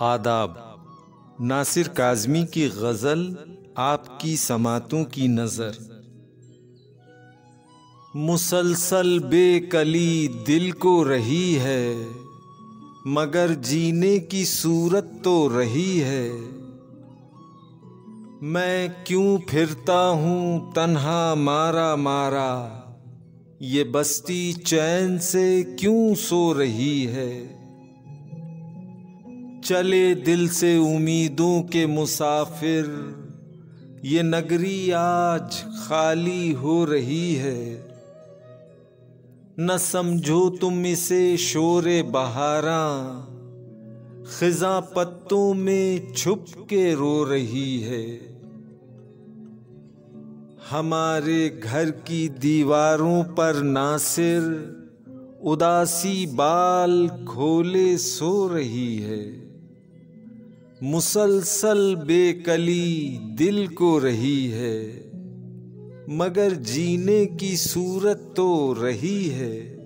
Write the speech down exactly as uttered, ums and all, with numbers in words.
आदाब। नासिर काज़मी की गज़ल आपकी समातों की नज़र। मुसलसल बे कली दिल को रही है, मगर जीने की सूरत तो रही है। मैं क्यों फिरता हूँ तन्हा मारा मारा, ये बस्ती चैन से क्यों सो रही है। चले दिल से उम्मीदों के मुसाफिर, ये नगरी आज खाली हो रही है। न समझो तुम इसे शोरे बहारा, खिज़ां पत्तों में छुप के रो रही है। हमारे घर की दीवारों पर नासिर, उदासी बाल खोले सो रही है। मुसलसल बेकली दिल को रही है, मगर जीने की सूरत तो रही है।